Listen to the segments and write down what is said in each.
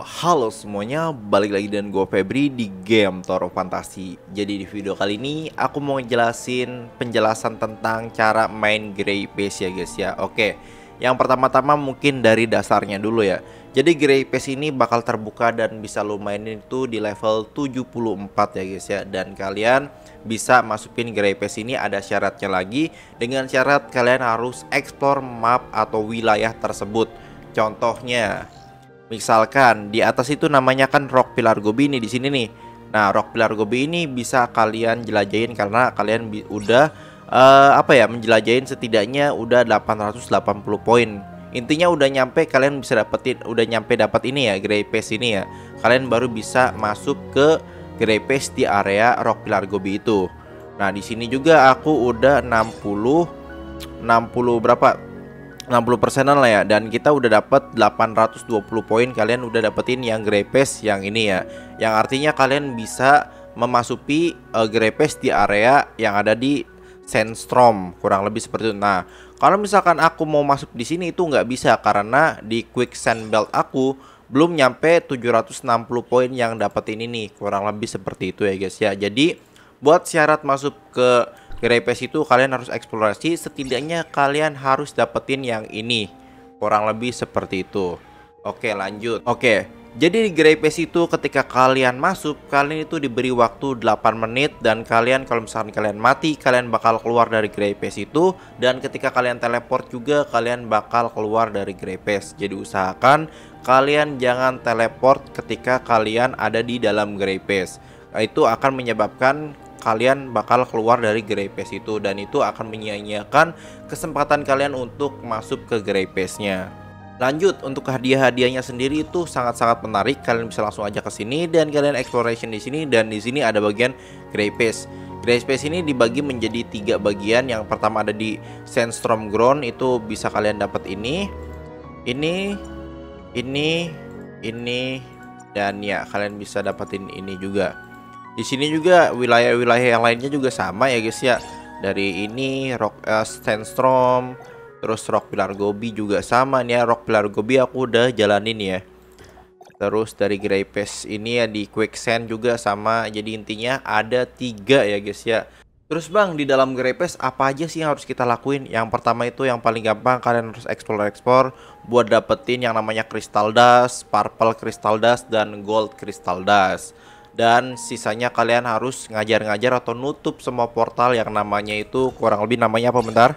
Halo semuanya, balik lagi dengan gue Febri di game Tower Of Fantasy. Jadi di video kali ini aku mau ngejelasin penjelasan tentang cara main Grayspace ya guys ya. Oke, yang pertama-tama mungkin dari dasarnya dulu ya. Jadi Grayspace ini bakal terbuka dan bisa lo mainin itu di level 74 ya guys ya. Dan kalian bisa masukin Grayspace ini ada syaratnya lagi. Dengan syarat kalian harus explore map atau wilayah tersebut. Contohnya misalkan di atas itu namanya kan Rock Pillar Gobi ini di sini nih. Nah, Rock Pillar Gobi ini bisa kalian jelajahin karena kalian udah menjelajahin setidaknya udah 880 poin. Intinya udah nyampe, kalian bisa dapetin, udah nyampe dapat ini ya, Grayspace ini ya. Kalian baru bisa masuk ke Grayspace di area Rock Pillar Gobi itu. Nah, di sini juga aku udah 60 persenan lah ya, dan kita udah dapat 820 poin. Kalian udah dapetin yang Grayspace yang ini ya, yang artinya kalian bisa memasuki Grayspace di area yang ada di Sandstorm, kurang lebih seperti itu. Nah, kalau misalkan aku mau masuk di sini itu nggak bisa karena di Quick Sand Belt aku belum nyampe 760 poin yang dapetin ini, kurang lebih seperti itu ya guys ya. Jadi buat syarat masuk ke Grayspace itu kalian harus eksplorasi, setidaknya kalian harus dapetin yang ini, kurang lebih seperti itu. Oke, lanjut. Oke, jadi di Grayspace itu ketika kalian masuk, kalian itu diberi waktu 8 menit dan kalian kalau misalkan kalian mati, kalian bakal keluar dari Grayspace itu, dan ketika kalian teleport juga kalian bakal keluar dari Grayspace. Jadi usahakan kalian jangan teleport ketika kalian ada di dalam Grayspace. Itu akan menyebabkan kalian bakal keluar dari Grayspace itu, dan itu akan menyia-nyiakan kesempatan kalian untuk masuk ke Grayspace-nya. Lanjut, untuk hadiah-hadiahnya sendiri itu sangat-sangat menarik. Kalian bisa langsung aja ke sini dan kalian exploration di sini, dan di sini ada bagian Grayspace. Grayspace ini dibagi menjadi 3 bagian. Yang pertama ada di Sandstorm Ground, itu bisa kalian dapat ini, dan ya kalian bisa dapetin ini juga. Di sini juga wilayah-wilayah yang lainnya juga sama ya guys ya. Dari ini Rock Sandstorm, terus Rock Pillar Gobi juga sama nih ya. Rock Pillar Gobi aku udah jalanin ya. Terus dari Grayspace ini ya, di Quicksand juga sama. Jadi intinya ada 3 ya guys ya. Terus bang, di dalam Grayspace apa aja sih yang harus kita lakuin? Yang pertama itu yang paling gampang, kalian harus explore buat dapetin yang namanya Crystal Dust, Purple Crystal Dust, dan Gold Crystal Dust. Dan sisanya kalian harus ngajar-ngajar atau nutup semua portal yang namanya itu, kurang lebih namanya apa bentar?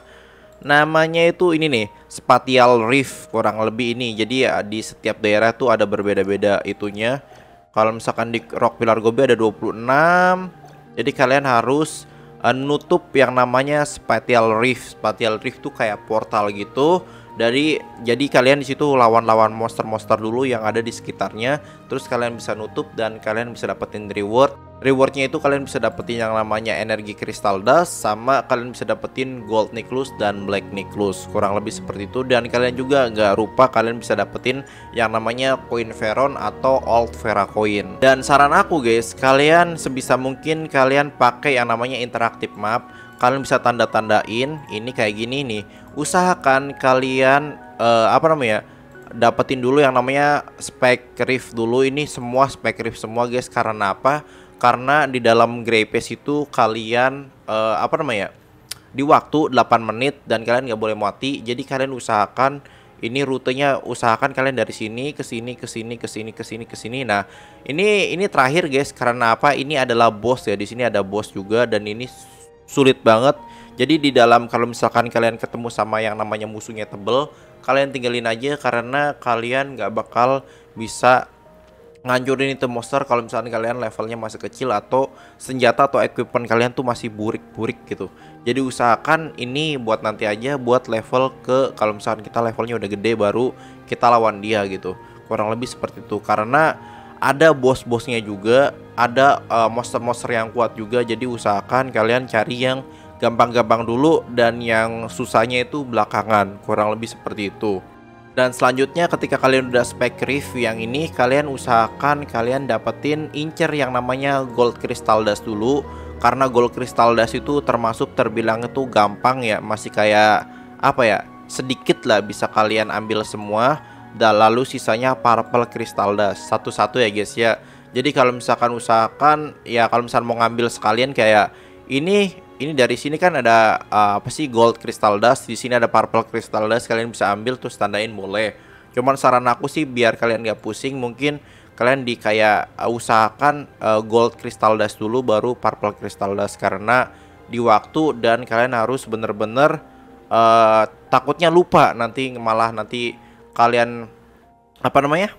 Namanya itu ini nih, Spatial Rift, kurang lebih ini. Jadi ya di setiap daerah tuh ada berbeda-beda itunya. Kalau misalkan di Rock Pillar Gobi ada 26. Jadi kalian harus nutup yang namanya Spatial Rift. Spatial Rift tuh kayak portal gitu. Jadi kalian disitu lawan-lawan monster-monster dulu yang ada di sekitarnya. Terus kalian bisa nutup dan kalian bisa dapetin reward. Rewardnya itu kalian bisa dapetin yang namanya energi Crystal Dust, sama kalian bisa dapetin Gold Necklace dan Black Necklace, kurang lebih seperti itu. Dan kalian juga nggak lupa kalian bisa dapetin yang namanya Coin Veron atau Old Vera Coin. Dan saran aku guys, kalian sebisa mungkin kalian pakai yang namanya interaktif map. Kalian bisa tanda-tandain ini kayak gini nih. Usahakan kalian dapetin dulu yang namanya spec rift dulu. Ini semua spec rift semua guys. Karena apa? Karena di dalam Grayspace itu kalian di waktu 8 menit dan kalian nggak boleh mati. Jadi kalian usahakan ini rutenya, usahakan kalian dari sini ke sini ke sini ke sini ke sini ke sini. Nah, ini terakhir guys. Karena apa? Ini adalah boss ya. Di sini ada boss juga, dan ini sulit banget. Jadi di dalam kalau misalkan kalian ketemu sama yang namanya musuhnya tebel, kalian tinggalin aja karena kalian nggak bakal bisa ngancurin itu monster kalau misalkan kalian levelnya masih kecil atau senjata atau equipment kalian tuh masih burik-burik gitu. Jadi usahakan ini buat nanti aja, buat level ke kalau misalkan kita levelnya udah gede baru kita lawan dia gitu. Kurang lebih seperti itu, karena ada bos-bosnya juga, ada monster-monster yang kuat juga. Jadi usahakan kalian cari yang gampang-gampang dulu dan yang susahnya itu belakangan, kurang lebih seperti itu. Dan selanjutnya ketika kalian udah spec rift yang ini, kalian usahakan kalian dapetin incer yang namanya Gold Crystal Dust dulu. Karena Gold Crystal Dust itu termasuk terbilang itu gampang ya, masih kayak sedikit lah bisa kalian ambil semua. dan lalu sisanya purple crystal dust satu-satu ya guys ya. Jadi kalau misalkan usahakan ya, kalau misalkan mau ngambil sekalian kayak ini dari sini kan ada apa sih, gold crystal dust, di sini ada purple crystal dust, kalian bisa ambil terus tandain boleh. Cuman saran aku sih biar kalian gak pusing, mungkin kalian di kayak usahakan gold crystal dust dulu baru purple crystal dust, karena di waktu dan kalian harus bener-bener takutnya lupa, nanti malah nanti kalian apa namanya,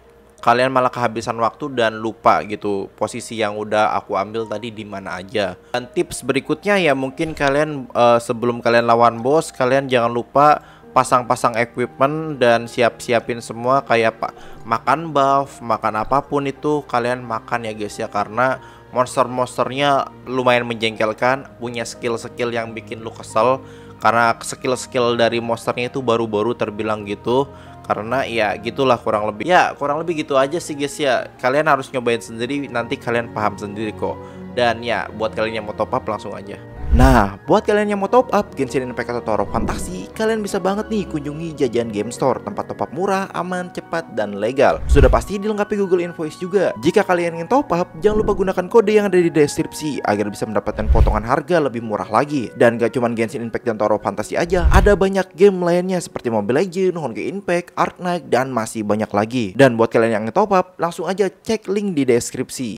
kalian malah kehabisan waktu dan lupa gitu posisi yang udah aku ambil tadi di mana aja. Dan tips berikutnya ya, mungkin kalian sebelum kalian lawan boss, kalian jangan lupa pasang-pasang equipment dan siap-siapin semua kayak pak makan buff, makan apapun itu kalian makan ya guys ya, karena monster-monsternya lumayan menjengkelkan, punya skill-skill yang bikin lu kesel, karena skill-skill dari monsternya itu baru-baru terbilang gitu, karena ya gitulah kurang lebih gitu aja sih guys ya. Kalian harus nyobain sendiri, nanti kalian paham sendiri kok. Dan ya buat kalian yang mau top up langsung aja. Nah, buat kalian yang mau top up Genshin Impact atau Tower of Fantasy, kalian bisa banget nih kunjungi Jajan Game Store, tempat top up murah, aman, cepat, dan legal. Sudah pasti dilengkapi Google Invoice juga. Jika kalian ingin top up, jangan lupa gunakan kode yang ada di deskripsi agar bisa mendapatkan potongan harga lebih murah lagi. Dan gak cuman Genshin Impact dan Tower of Fantasy aja, ada banyak game lainnya seperti Mobile Legends, Honkai Impact, Arknight, dan masih banyak lagi. Dan buat kalian yang ingin top up, langsung aja cek link di deskripsi.